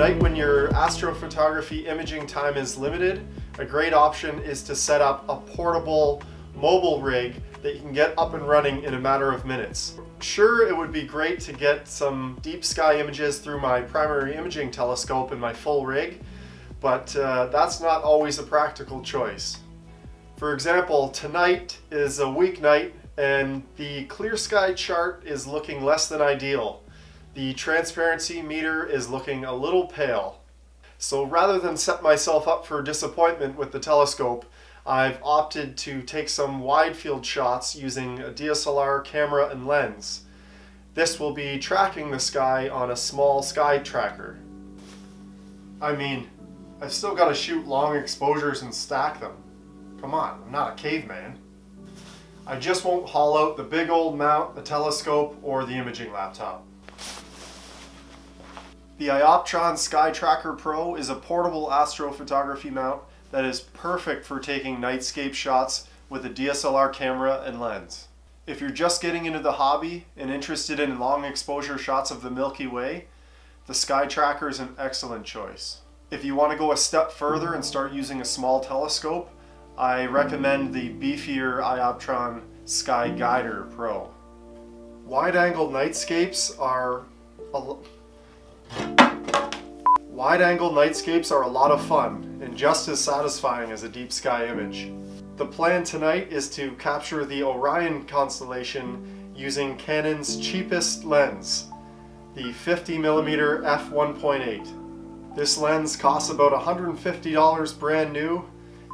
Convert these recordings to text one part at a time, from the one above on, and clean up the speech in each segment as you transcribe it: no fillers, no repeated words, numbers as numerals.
at night when your astrophotography imaging time is limited, a great option is to set up a portable mobile rig that you can get up and running in a matter of minutes. Sure, it would be great to get some deep sky images through my primary imaging telescope and my full rig, but that's not always a practical choice. For example, tonight is a weeknight and the clear sky chart is looking less than ideal. The transparency meter is looking a little pale. So rather than set myself up for disappointment with the telescope, I've opted to take some wide field shots using a DSLR camera and lens. This will be tracking the sky on a small sky tracker. I mean, I've still got to shoot long exposures and stack them. Come on, I'm not a caveman. I just won't haul out the big old mount, the telescope, or the imaging laptop. The iOptron SkyTracker Pro is a portable astrophotography mount that is perfect for taking nightscape shots with a DSLR camera and lens. If you're just getting into the hobby and interested in long exposure shots of the Milky Way, the SkyTracker is an excellent choice. If you want to go a step further and start using a small telescope, I recommend the beefier iOptron SkyGuider Pro. Wide-angle nightscapes are a lot of fun and just as satisfying as a deep sky image. The plan tonight is to capture the Orion constellation using Canon's cheapest lens, the 50mm f1.8. This lens costs about $150 brand new.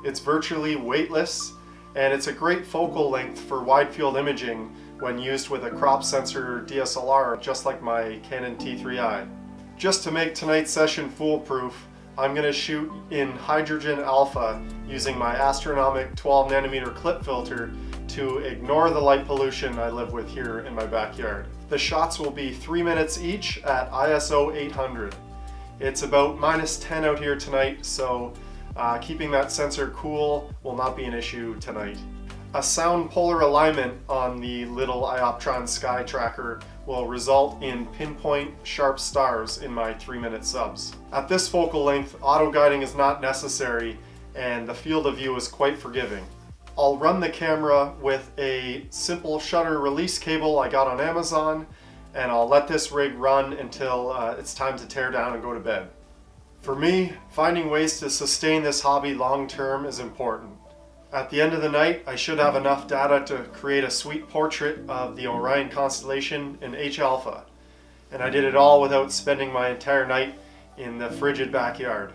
It's virtually weightless, and it's a great focal length for wide-field imaging when used with a crop sensor DSLR, just like my Canon T3i. Just to make tonight's session foolproof, I'm going to shoot in hydrogen alpha using my Astronomik 12nm clip filter to ignore the light pollution I live with here in my backyard. The shots will be 3 minutes each at ISO 800. It's about -10 out here tonight, so keeping that sensor cool will not be an issue tonight. A sound polar alignment on the little iOptron SkyTracker will result in pinpoint sharp stars in my 3-minute subs. At this focal length, auto guiding is not necessary and the field of view is quite forgiving. I'll run the camera with a simple shutter release cable I got on Amazon, and I'll let this rig run until it's time to tear down and go to bed. For me, finding ways to sustain this hobby long term is important. At the end of the night, I should have enough data to create a sweet portrait of the Orion constellation in H-alpha. And I did it all without spending my entire night in the frigid backyard.